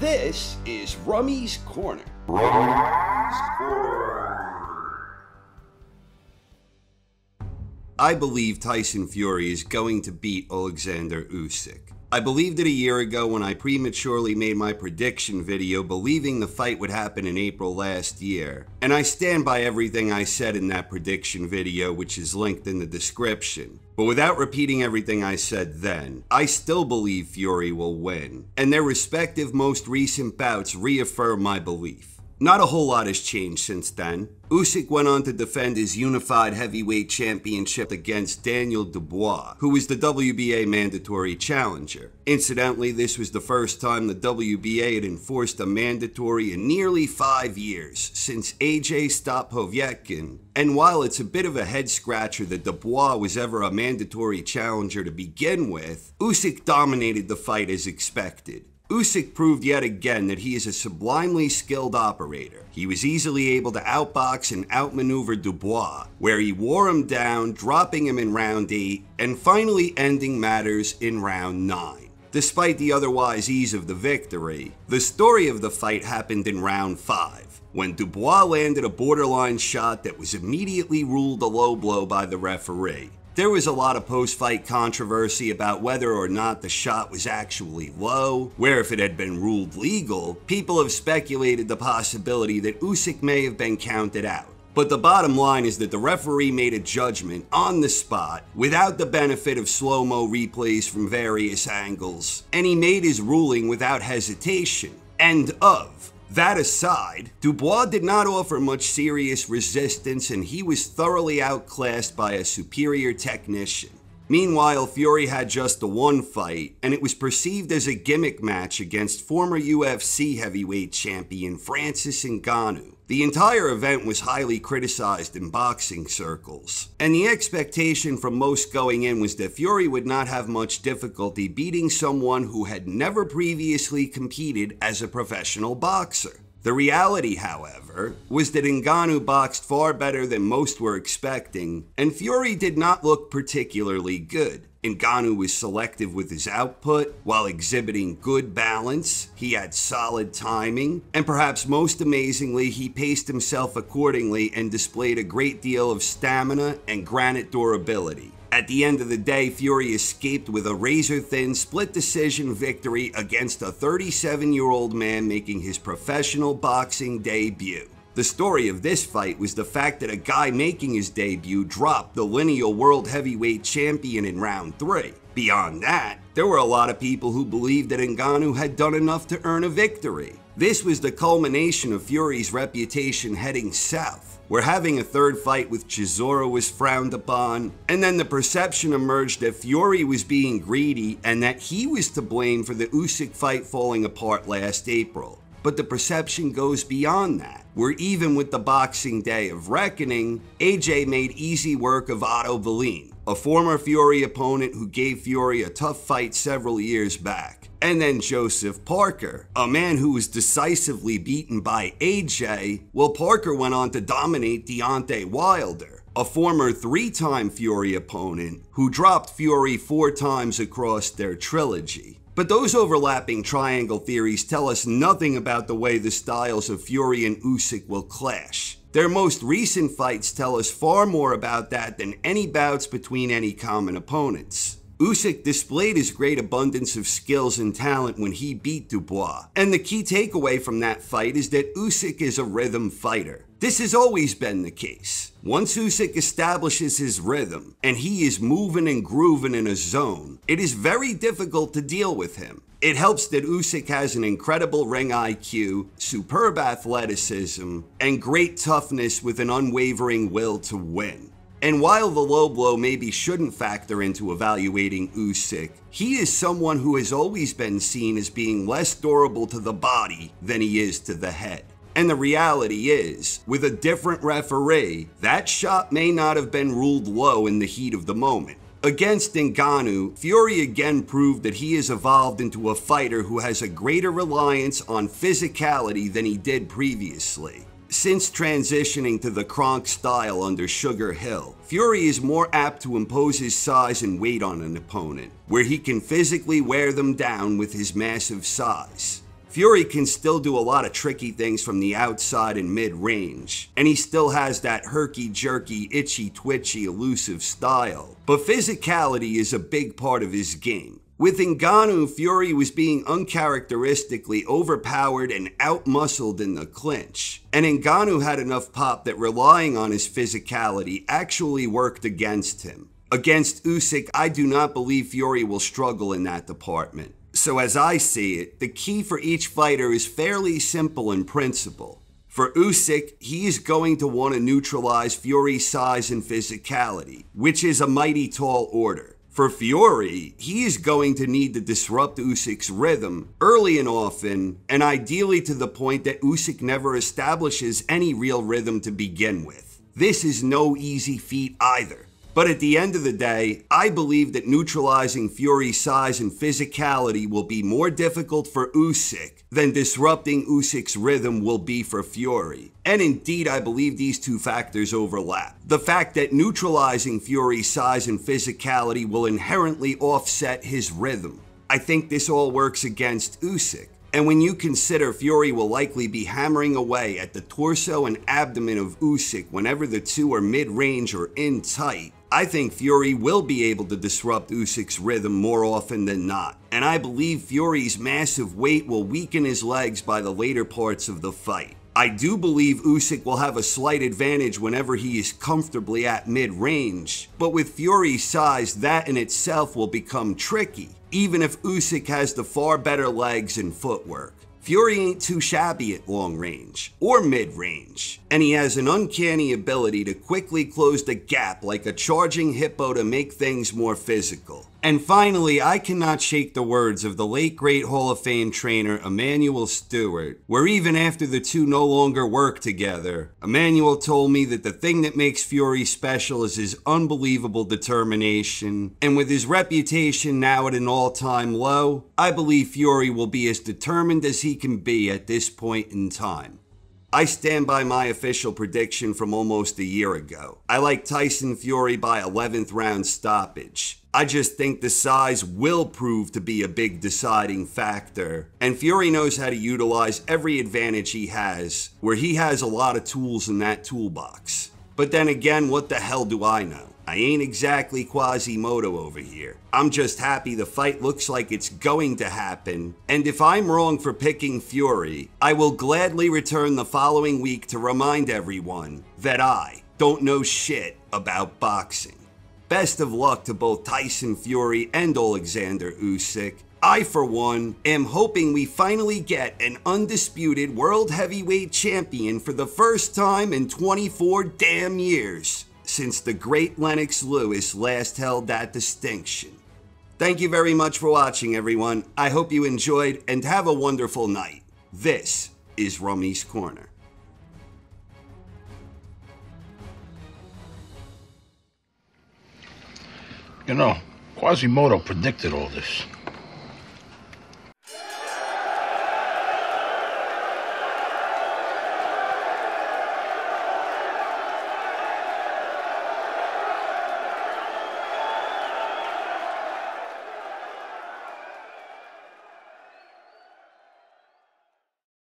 This is Rummy's Corner. I believe Tyson Fury is going to beat Oleksandr Usyk. I believed it a year ago when I prematurely made my prediction video believing the fight would happen in April last year, and I stand by everything I said in that prediction video, which is linked in the description. But without repeating everything I said then, I still believe Fury will win, and their respective most recent bouts reaffirm my belief. Not a whole lot has changed since then. Usyk went on to defend his unified heavyweight championship against Daniel Dubois, who was the WBA mandatory challenger. Incidentally, this was the first time the WBA had enforced a mandatory in nearly 5 years, since AJ stopped Povetkin. And while it's a bit of a head-scratcher that Dubois was ever a mandatory challenger to begin with, Usyk dominated the fight as expected. Usyk proved yet again that he is a sublimely skilled operator. He was easily able to outbox and outmaneuver Dubois, where he wore him down, dropping him in round 8, and finally ending matters in round 9. Despite the otherwise ease of the victory, the story of the fight happened in round 5, when Dubois landed a borderline shot that was immediately ruled a low blow by the referee. There was a lot of post-fight controversy about whether or not the shot was actually low, where if it had been ruled legal, people have speculated the possibility that Usyk may have been counted out. But the bottom line is that the referee made a judgment on the spot without the benefit of slow-mo replays from various angles, and he made his ruling without hesitation. End of. That aside, Dubois did not offer much serious resistance, and he was thoroughly outclassed by a superior technician. Meanwhile, Fury had just the one fight, and it was perceived as a gimmick match against former UFC heavyweight champion Francis Ngannou. The entire event was highly criticized in boxing circles, and the expectation from most going in was that Fury would not have much difficulty beating someone who had never previously competed as a professional boxer. The reality, however, was that Ngannou boxed far better than most were expecting, and Fury did not look particularly good. Ngannou was selective with his output while exhibiting good balance. He had solid timing, and perhaps most amazingly, he paced himself accordingly and displayed a great deal of stamina and granite durability. At the end of the day, Fury escaped with a razor-thin split-decision victory against a 37-year-old man making his professional boxing debut. The story of this fight was the fact that a guy making his debut dropped the lineal world heavyweight champion in round 3. Beyond that, there were a lot of people who believed that Ngannou had done enough to earn a victory. This was the culmination of Fury's reputation heading south, where having a third fight with Chisora was frowned upon, and then the perception emerged that Fury was being greedy and that he was to blame for the Usyk fight falling apart last April. But the perception goes beyond that, where even with the Boxing Day of reckoning, AJ made easy work of Otto Wallin, a former Fury opponent who gave Fury a tough fight several years back. And then Joseph Parker, a man who was decisively beaten by AJ, while Parker went on to dominate Deontay Wilder, a former 3-time Fury opponent who dropped Fury 4 times across their trilogy. But those overlapping triangle theories tell us nothing about the way the styles of Fury and Usyk will clash. Their most recent fights tell us far more about that than any bouts between any common opponents. Usyk displayed his great abundance of skills and talent when he beat Dubois, and the key takeaway from that fight is that Usyk is a rhythm fighter. This has always been the case. Once Usyk establishes his rhythm, and he is moving and grooving in a zone, it is very difficult to deal with him. It helps that Usyk has an incredible ring IQ, superb athleticism, and great toughness with an unwavering will to win. And while the low blow maybe shouldn't factor into evaluating Usyk, he is someone who has always been seen as being less durable to the body than he is to the head. And the reality is, with a different referee, that shot may not have been ruled low in the heat of the moment. Against Ngannou, Fury again proved that he has evolved into a fighter who has a greater reliance on physicality than he did previously. Since transitioning to the Kronk style under Sugar Hill, Fury is more apt to impose his size and weight on an opponent, where he can physically wear them down with his massive size. Fury can still do a lot of tricky things from the outside and mid-range, and he still has that herky-jerky, itchy-twitchy, elusive style. But physicality is a big part of his game. With Ngannou, Fury was being uncharacteristically overpowered and outmuscled in the clinch. And Ngannou had enough pop that relying on his physicality actually worked against him. Against Usyk, I do not believe Fury will struggle in that department. So as I see it, the key for each fighter is fairly simple in principle. For Usyk, he is going to want to neutralize Fury's size and physicality, which is a mighty tall order. For Fury, he is going to need to disrupt Usyk's rhythm early and often, and ideally to the point that Usyk never establishes any real rhythm to begin with. This is no easy feat either. But at the end of the day, I believe that neutralizing Fury's size and physicality will be more difficult for Usyk than disrupting Usyk's rhythm will be for Fury. And indeed, I believe these two factors overlap. The fact that neutralizing Fury's size and physicality will inherently offset his rhythm. I think this all works against Usyk. And when you consider Fury will likely be hammering away at the torso and abdomen of Usyk whenever the two are mid-range or in tight, I think Fury will be able to disrupt Usyk's rhythm more often than not. And I believe Fury's massive weight will weaken his legs by the later parts of the fight. I do believe Usyk will have a slight advantage whenever he is comfortably at mid-range, but with Fury's size, that in itself will become tricky, even if Usyk has the far better legs and footwork. Fury ain't too shabby at long range, or mid-range, and he has an uncanny ability to quickly close the gap like a charging hippo to make things more physical. And finally, I cannot shake the words of the late great Hall of Fame trainer Emmanuel Stewart, where even after the two no longer work together, Emmanuel told me that the thing that makes Fury special is his unbelievable determination, and with his reputation now at an all-time low, I believe Fury will be as determined as he can be at this point in time. I stand by my official prediction from almost a year ago. I like Tyson Fury by 11th round stoppage. I just think the size will prove to be a big deciding factor, and Fury knows how to utilize every advantage he has, where he has a lot of tools in that toolbox. But then again, what the hell do I know? I ain't exactly Quasimodo over here. I'm just happy the fight looks like it's going to happen, and if I'm wrong for picking Fury, I will gladly return the following week to remind everyone that I don't know shit about boxing. Best of luck to both Tyson Fury and Oleksandr Usyk. I, for one, am hoping we finally get an undisputed world heavyweight champion for the first time in 24 damn years. Since the great Lennox Lewis last held that distinction. Thank you very much for watching, everyone. I hope you enjoyed and have a wonderful night. This is Rummy's Corner. You know, Quasimodo predicted all this.